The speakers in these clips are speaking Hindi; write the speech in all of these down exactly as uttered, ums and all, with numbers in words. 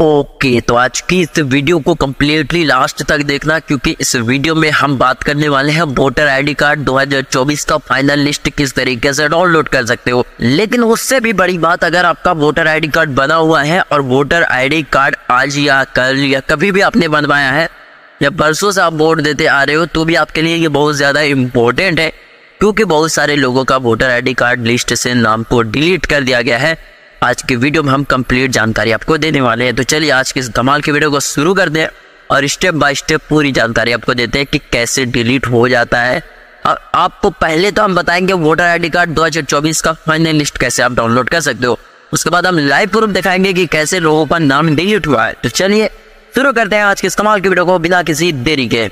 ओके okay, तो आज की इस वीडियो को कम्प्लीटली लास्ट तक देखना, क्योंकि इस वीडियो में हम बात करने वाले हैं वोटर आईडी कार्ड दो हज़ार चौबीस का फाइनल लिस्ट किस तरीके से डाउनलोड कर सकते हो। लेकिन उससे भी बड़ी बात, अगर आपका वोटर आईडी कार्ड बना हुआ है और वोटर आईडी कार्ड आज या कल या कभी भी आपने बनवाया है या परसों से आप वोट देते आ रहे हो, तो भी आपके लिए ये बहुत ज़्यादा इम्पोर्टेंट है, क्योंकि बहुत सारे लोगों का वोटर आईडी कार्ड लिस्ट से नाम को डिलीट कर दिया गया है। आज की वीडियो में हम कंप्लीट जानकारी आपको देने वाले हैं। तो चलिए आज के इस धमाल की वीडियो को शुरू कर दें और स्टेप बाय स्टेप पूरी जानकारी आपको देते हैं कि कैसे डिलीट हो जाता है। और आपको पहले तो हम बताएंगे वोटर आईडी कार्ड दो हज़ार चौबीस का फाइनल लिस्ट कैसे आप डाउनलोड कर सकते हो। उसके बाद हम लाइव प्रूफ दिखाएंगे कि कैसे लोगों का नाम डिलीट हुआ है। तो चलिए शुरू करते हैं आज के इस धमाल की वीडियो को बिना किसी देरी के।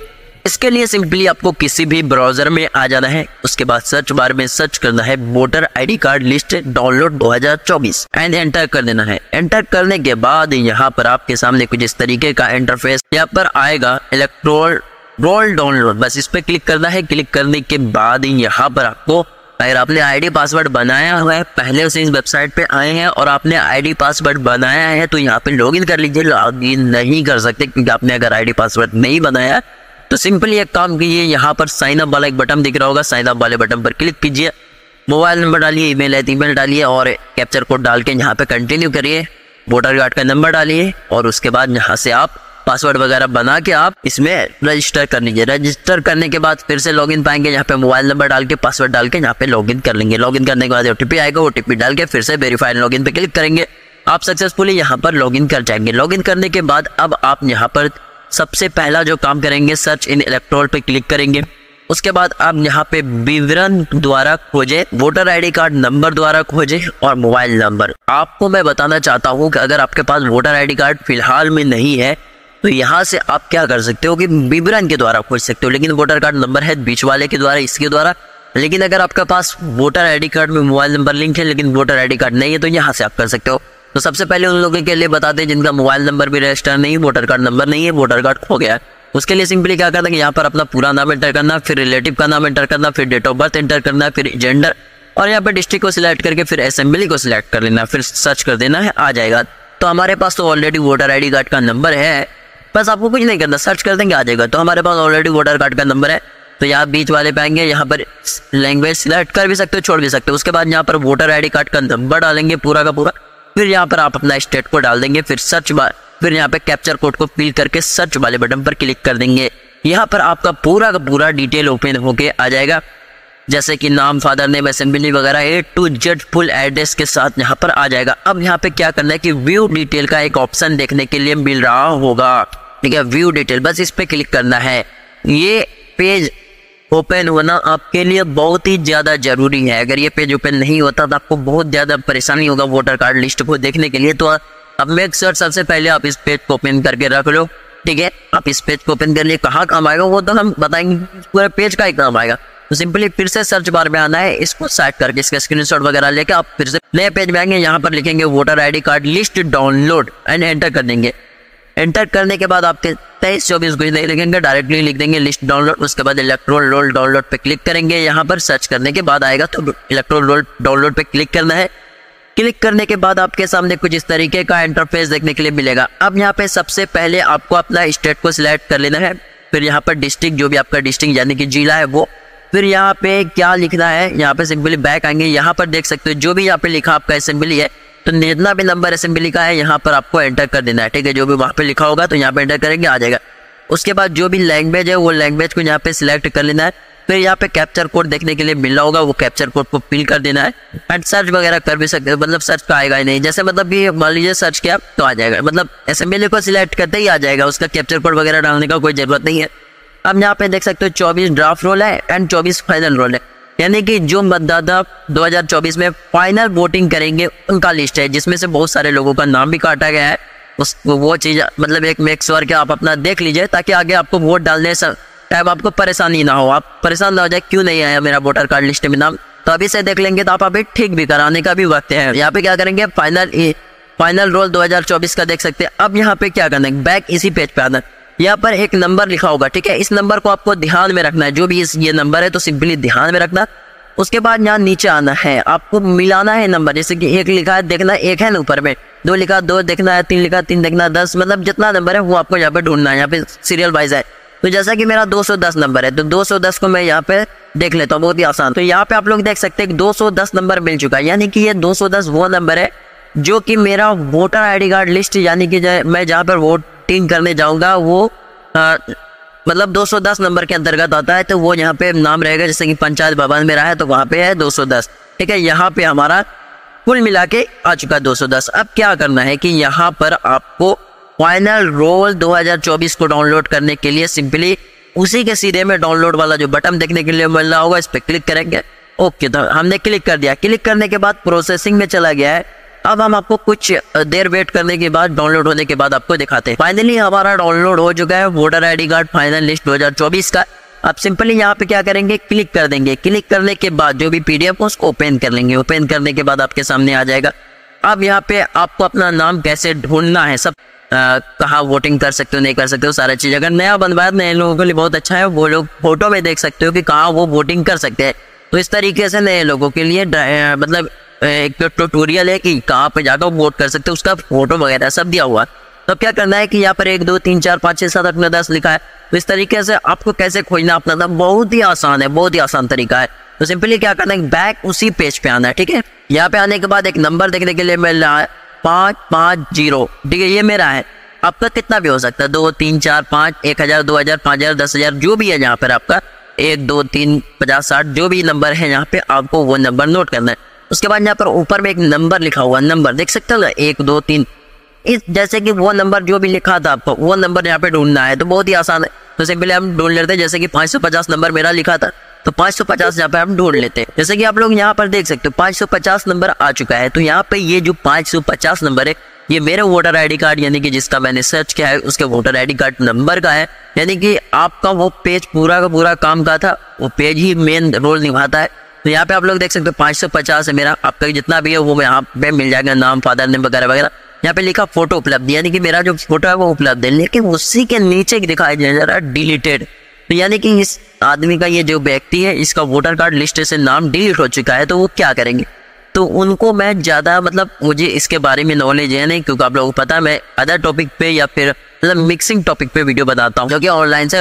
इसके लिए सिंपली आपको किसी भी ब्राउजर में आ जाना है, उसके बाद सर्च बार में सर्च करना है voter ID card list download दो हज़ार चौबीस एंड एंटर कर देना है। एंटर करने के बाद यहाँ पर आपके सामने कुछ इस तरीके का इंटरफेस यहाँ पर आएगा, इलेक्ट्रोल रोल डाउनलोड, बस इस पर क्लिक करना है। क्लिक करने के बाद यहाँ पर आपको, अगर आपने आईडी पासवर्ड बनाया हुआ है, पहले से इस वेबसाइट पे आए हैं और आपने आईडी पासवर्ड बनाया है तो यहाँ पे लॉगिन कर लीजिए। लॉगिन नहीं कर सकते क्योंकि आपने अगर आईडी पासवर्ड नहीं बनाया तो सिंपली एक काम कीजिए, यहाँ पर साइन अप वाला एक बटन दिख रहा होगा, साइन अप वाले बटन पर क्लिक कीजिए, मोबाइल नंबर डालिए, ईमेल है ईमेल डालिए और कैप्चर कोड डाल के यहाँ पे कंटिन्यू करिए, वोटर कार्ड का नंबर डालिए और उसके बाद यहाँ से आप पासवर्ड वगैरह बना के आप इसमें रजिस्टर कर लीजिए। रजिस्टर करने के बाद फिर से लॉगिन पाएंगे, यहाँ पे मोबाइल नंबर डाल के पासवर्ड डाल के यहाँ पे लॉगिन कर लेंगे। लॉगिन करने के बाद ओटीपी आएगा, ओटीपी डाल के फिर से वेरीफाइड लॉगिन पे क्लिक करेंगे, आप सक्सेसफुली यहाँ पर लॉगिन कर जाएंगे। लॉगिन करने के बाद अब आप यहाँ पर सबसे पहला जो काम करेंगे, सर्च इन इलेक्ट्रोल पे क्लिक करेंगे। उसके बाद आप यहाँ पे विवरण द्वारा खोजें, वोटर आईडी कार्ड नंबर द्वारा खोजें और मोबाइल नंबर। आपको मैं बताना चाहता हूँ कि अगर आपके पास वोटर आईडी कार्ड फिलहाल में नहीं है तो यहाँ से आप क्या कर सकते हो कि विवरण के द्वारा खोज सकते हो, लेकिन वोटर कार्ड नंबर है बीच वाले के द्वारा, इसके द्वारा। लेकिन अगर आपके पास वोटर आईडी कार्ड में मोबाइल नंबर लिंक है लेकिन वोटर आईडी कार्ड नहीं है तो यहाँ से आप कर सकते हो। तो सबसे पहले उन लोगों के लिए बताते हैं जिनका मोबाइल नंबर भी रजिस्टर नहीं, वोटर कार्ड नंबर नहीं है, वोटर कार्ड खो गया है। उसके लिए सिंपली क्या करना है कि यहाँ पर अपना पूरा नाम एंटर करना, फिर रिलेटिव का नाम एंटर करना, फिर डेट ऑफ बर्थ एंटर करना, फिर जेंडर और यहाँ पर डिस्ट्रिक्ट को सिलेक्ट करके फिर असेंबली को सिलेक्ट कर लेना, फिर सर्च कर देना है, आ जाएगा। तो हमारे पास तो already voter I D card का नंबर है, बस आपको कुछ नहीं करना, सर्च कर देंगे आ जाएगा। तो हमारे पास ऑलरेडी वोटर कार्ड का नंबर है तो यहाँ बीच वाले पे आएंगे, यहाँ पर लैंग्वेज सिलेक्ट कर भी सकते हो, छोड़ भी सकते हो। उसके बाद यहाँ पर वोटर आई डी कार्ड का नंबर डालेंगे पूरा का पूरा, फिर यहाँ पर आप अपना स्टेट को डाल देंगे, फिर सर्च बार, फिर यहाँ पे कैप्चर कोड को फिल करके सर्च वाले बटन पर क्लिक कर देंगे। यहाँ पर आपका पूरा का पूरा डिटेल ओपन होके आ जाएगा, जैसे कि नाम, फादर नेम, असेंबली वगैरह A to Z full address के साथ यहाँ पर आ जाएगा। अब यहाँ पे क्या करना है कि व्यू डिटेल का एक ऑप्शन देखने के लिए मिल रहा होगा, ठीक है, व्यू डिटेल, बस इस पर क्लिक करना है। ये पेज ओपन होना आपके लिए बहुत ही ज़्यादा जरूरी है। अगर ये पेज ओपन नहीं होता तो आपको बहुत ज़्यादा परेशानी होगा वोटर कार्ड लिस्ट को देखने के लिए। तो अब मेक श्योर सबसे पहले आप इस पेज को ओपन करके रख लो, ठीक है। आप इस पेज को ओपन कर लिए, कहाँ काम आएगा वो तो हम बताएंगे, पूरे पेज का ही काम आएगा। तो सिंपली फिर से सर्च बार में आना है, इसको सेट करके इसका स्क्रीनशॉट वगैरह लेके आप फिर से नए पेज में आएंगे, यहाँ पर लिखेंगे voter I D card list download and enter कर देंगे। एंटर करने के बाद आपके तेईस चौबीस कुछ नहीं लिखेंगे, डायरेक्टली लिख देंगे लिस्ट डाउनलोड। उसके बाद इलेक्ट्रोल रोल डाउनलोड पे क्लिक करेंगे, यहाँ पर सर्च करने के बाद आएगा, तो इलेक्ट्रोल रोल डाउनलोड पे क्लिक करना है। क्लिक करने के बाद आपके सामने कुछ इस तरीके का इंटरफेस देखने के लिए मिलेगा। अब यहाँ पे सबसे पहले आपको अपना स्टेट को सिलेक्ट कर लेना है, फिर यहाँ पर डिस्ट्रिक्ट, जो भी आपका डिस्ट्रिक्ट यानी कि जिला है वो, फिर यहाँ पे क्या लिखना है, यहाँ पे सिंपली बैक आएंगे, यहाँ पर देख सकते हो जो भी यहाँ पे लिखा आपका असेंबली है, तो जितना भी नंबर असेंबली का है यहाँ पर आपको एंटर कर देना है, ठीक है, जो भी वहाँ पे लिखा होगा तो यहाँ पे एंटर करेंगे, आ जाएगा। उसके बाद जो भी लैंग्वेज है वो लैंग्वेज को यहाँ पे सिलेक्ट कर लेना है, फिर यहाँ पे कैप्चर कोड देखने के लिए मिल रहा होगा, वो कैप्चर कोड को फिल कर देना है। एंड सर्च वगैरह कर भी सकते, मतलब सर्च का आएगा ही नहीं, जैसे मतलब भी मान लीजिए सर्च किया तो आ जाएगा, मतलब असेंबली को सिलेक्ट करते ही आ जाएगा, उसका कैप्चर कोड वगैरह डालने का कोई जरूरत नहीं है। अब यहाँ पे देख सकते हो चौबीस ड्राफ्ट रोल है एंड चौबीस फाइनल रोल है, यानी कि जो मतदाता दो हज़ार चौबीस में फाइनल वोटिंग करेंगे उनका लिस्ट है, जिसमें से बहुत सारे लोगों का नाम भी काटा गया है। उस वो चीज़ मतलब एक मेक श्योर कि आप अपना देख लीजिए, ताकि आगे आपको वोट डालने टाइम आपको परेशानी ना हो, आप परेशान ना हो जाए क्यों नहीं आया मेरा वोटर कार्ड लिस्ट में नाम। तो अभी से देख लेंगे तो आप अभी ठीक भी कराने का भी वक्त है। यहाँ पे क्या करेंगे, फाइनल फाइनल रोल दो हज़ार चौबीस का देख सकते हैं। अब यहाँ पे क्या करना है, बैक इसी पेज पे आना, यहाँ पर एक नंबर लिखा होगा, ठीक है, इस नंबर को आपको ध्यान में रखना है, जो भी इस ये नंबर है तो सिंपली ध्यान में रखना। उसके बाद यहाँ नीचे आना है, आपको मिलाना है नंबर, जैसे कि एक लिखा है देखना एक है ना ऊपर में, दो लिखा दो देखना है, तीन लिखा तीन देखना है, दस मतलब जितना नंबर है वो आपको यहाँ पे ढूंढना है। यहाँ पे सीरियल वाइज है, तो जैसा कि मेरा दो सौ दस नंबर है तो दो सौ दस को मैं यहाँ पे देख लेता हूँ, बहुत ही आसान। तो यहाँ पे आप लोग देख सकते हैं दो सौ दस नंबर मिल चुका है, यानी कि ये दो सौ दस वो नंबर है जो कि मेरा वोटर आईडी कार्ड लिस्ट यानी कि मैं जहाँ पर वोटिंग करने जाऊँगा वो आ, मतलब दो सौ दस नंबर के अंतर्गत आता है। तो वो यहाँ पे नाम रहेगा, जैसे कि पंचायत भवन मेरा है तो वहाँ पे है दो सौ दस। ठीक है, यहाँ पे हमारा कुल मिला के आ चुका है दो सौ दस। अब क्या करना है कि यहाँ पर आपको फाइनल रोल दो हज़ार चौबीस को डाउनलोड करने के लिए सिंपली उसी के सीधे में डाउनलोड वाला जो बटन देखने के लिए मिल रहा होगा इस पर क्लिक करेंगे। ओके, तो हमने क्लिक कर दिया। क्लिक करने के बाद प्रोसेसिंग में चला गया है। अब हम आपको कुछ देर वेट करने के बाद डाउनलोड होने के बाद आपको दिखाते हैं। फाइनली हमारा डाउनलोड हो चुका है voter ID card final list दो हज़ार चौबीस का। आप सिंपली यहाँ पे क्या करेंगे, क्लिक कर देंगे। क्लिक करने के बाद जो भी पीडीएफ हो उसको ओपन कर लेंगे। ओपन करने के बाद आपके सामने आ जाएगा। अब यहाँ पे आपको अपना नाम कैसे ढूंढना है, सब कहाँ वोटिंग कर सकते हो नहीं कर सकते हो सारी चीज़। अगर नया बनवाया नए लोगों के लिए बहुत अच्छा है, वो लोग फोटो में देख सकते हो कि कहाँ वो वोटिंग कर सकते हैं। तो इस तरीके से नए लोगों के लिए मतलब एक ट्यूटोरियल है कि कहाँ पर जाकर वोट कर सकते हो, उसका फोटो वगैरह सब दिया हुआ। तो क्या करना है कि यहाँ पर एक दो तीन चार पाँच छः सात आठ नौ दस लिखा है, तो इस तरीके से आपको कैसे खोजना अपना था, बहुत ही आसान है, बहुत ही आसान तरीका है। तो सिंपली क्या करना है, बैक उसी पेज पे आना है। ठीक है, यहाँ पे आने के बाद एक नंबर देखने के लिए मिल रहा है पाँच पाँच जीरो। ठीक है, ये मेरा है, आपका कितना भी हो सकता है, दो तीन चार पाँच, एक हज़ार, दो हज़ार, पाँच हज़ार, दस हज़ार, जो भी है यहाँ पर आपका एक दो तीन पचास साठ जो भी नंबर है यहाँ पे आपको वो नंबर नोट करना है। उसके बाद यहाँ पर ऊपर में एक नंबर लिखा हुआ, नंबर देख सकते हो ना, एक दो तीन, इस जैसे कि वो नंबर जो भी लिखा था आपको वो नंबर यहाँ पे ढूंढना है। तो बहुत ही आसान है, तो सिंपली हम ढूंढ लेते हैं। जैसे कि पाँच सौ पचास नंबर मेरा लिखा था तो पाँच सौ पचास यहाँ पे हम ढूंढ लेते हैं। जैसे कि आप लोग यहाँ पर देख सकते हो पाँच सौ पचास नंबर आ चुका है। तो यहाँ पे ये जो पाँच सौ पचास नंबर है ये मेरे वोटर आईडी कार्ड यानी कि जिसका मैंने सर्च किया है उसके वोटर आईडी कार्ड नंबर का है। यानी कि आपका वो पेज पूरा का पूरा काम का था, वो पेज ही मेन रोल निभाता है। तो यहाँ पे आप लोग देख सकते हो पाँच सौ पचास है मेरा, आपका जितना भी है वो यहाँ पे मिल जाएगा, नाम, फादर नेम वगैरह वगैरह। यहाँ पे लिखा फोटो उपलब्ध, यानी कि मेरा जो फोटो है वो उपलब्ध है, लेकिन उसी के नीचे दिखाया जा रहा है डिलीटेड। तो यानी कि इस आदमी का, ये जो व्यक्ति है, इसका वोटर कार्ड लिस्ट से नाम डिलीट हो चुका है। तो वो क्या करेंगे, तो उनको मैं ज़्यादा मतलब मुझे इसके बारे में नॉलेज है नहीं, क्योंकि आप लोगों को पता है मैं अदर टॉपिक पे या फिर मतलब मिक्सिंग टॉपिक पे वीडियो बताता हूँ, क्योंकि ऑनलाइन से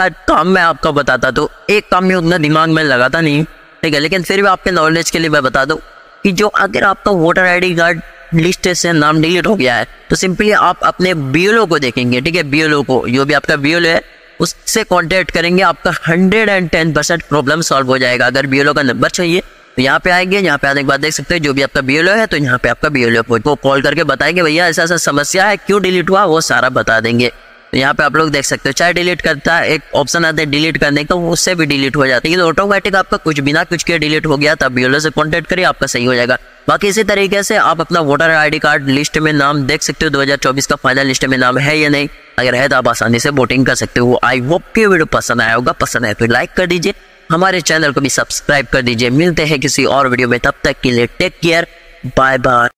हर काम मैं आपका बताता तो एक काम में उतना दिमाग में लगाता नहीं। ठीक है, लेकिन फिर भी आपके नॉलेज के लिए मैं बता दूँ कि जो अगर आपका voter I D card list से नाम डिलीट हो गया है तो सिंपली आप अपने बीएलओ को देखेंगे। ठीक है, बीएलओ को, जो भी आपका बीएलओ है उससे कांटेक्ट करेंगे, आपका एक सौ दस परसेंट प्रॉब्लम सॉल्व हो जाएगा। अगर बीएलओ का नंबर चाहिए तो यहाँ पे आएंगे, यहाँ पे आने के बाद देख सकते हैं जो भी आपका बीएलओ है, तो यहाँ पे आपका बीएलओ को कॉल करके बताएंगे भैया ऐसा ऐसा समस्या है, क्यों डिलीट हुआ, वो सारा बता देंगे। तो यहाँ पे आप लोग देख सकते हो चाहे डिलीट करता है, एक ऑप्शन आता है डिलीट करने का, उससे भी डिलीट हो जाती है। ऑटोमेटिक आपका कुछ बिना कुछ के डिलीट हो गया, तब बीएलओ से कॉन्टेक्ट करिए, आपका सही हो जाएगा। बाकी इसी तरीके से आप अपना वोटर आईडी कार्ड लिस्ट में नाम देख सकते हो दो हज़ार चौबीस का फाइनल लिस्ट में नाम है या नहीं, अगर है तो आप आसानी से वोटिंग कर सकते हो। आई होप कि वीडियो पसंद आया होगा, पसंद आया तो लाइक कर दीजिए, हमारे चैनल को भी सब्सक्राइब कर दीजिए। मिलते हैं किसी और वीडियो में, तब तक के लिए टेक केयर, बाय बाय।